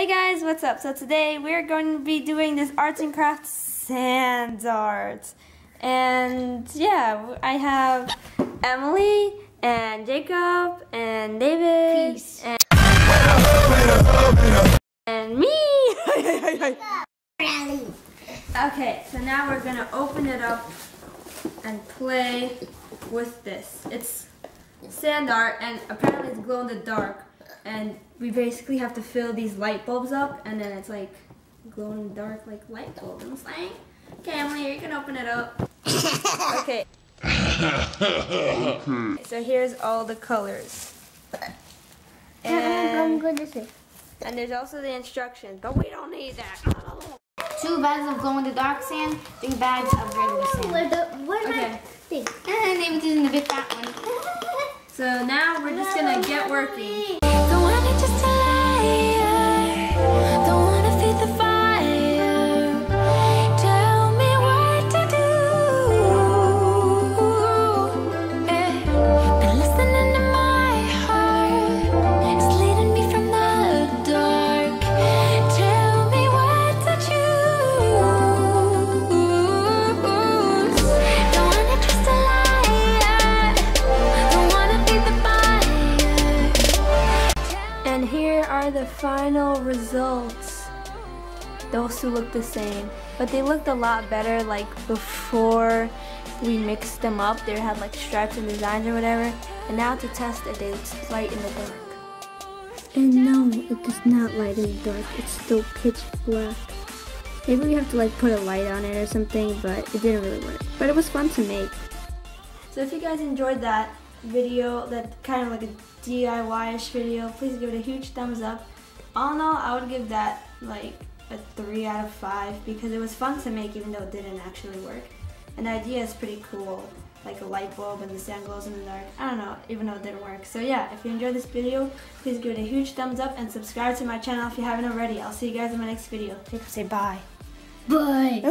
Hey guys, what's up? So today we're going to be doing this arts and crafts sand art. And yeah, I have Emily and Jacob and David. Peace. And me. Okay, so now we're going to open it up and play with this. It's sand art and apparently it's glow in the dark. And we basically have to fill these light bulbs up, and then it's like glow in the dark, like light bulbs. I'm saying, okay, Emily, you can open it up. Okay. So here's all the colors. And there's also the instructions, but we don't need that. 2 bags of glow in the dark sand, 3 bags of regular sand. What am I? And David's using the big fat one. So now we're just gonna get working. Just a liar, don't wanna feed the fire. Tell me what to do. Been listening to my heart, it's leading me from the dark. Tell me what to choose. Don't wanna just a liar, don't wanna feed the fire. And here are the final results. Those two look the same, but they looked a lot better like before we mixed them up. They had like stripes and designs or whatever. And now to test it, they light in the dark. And no, it does not light in the dark. It's still pitch black. Maybe we have to like put a light on it or something, but it didn't really work. But it was fun to make. So if you guys enjoyed that video, that kind of like a DIY-ish video, please give it a huge thumbs up. All in all, I would give that like a 3 out of 5 because it was fun to make even though it didn't actually work. And the idea is pretty cool, like a light bulb and the sand glows in the dark. I don't know, even though it didn't work. So yeah, if you enjoyed this video, please give it a huge thumbs up and subscribe to my channel if you haven't already. I'll see you guys in my next video. Say bye. Bye.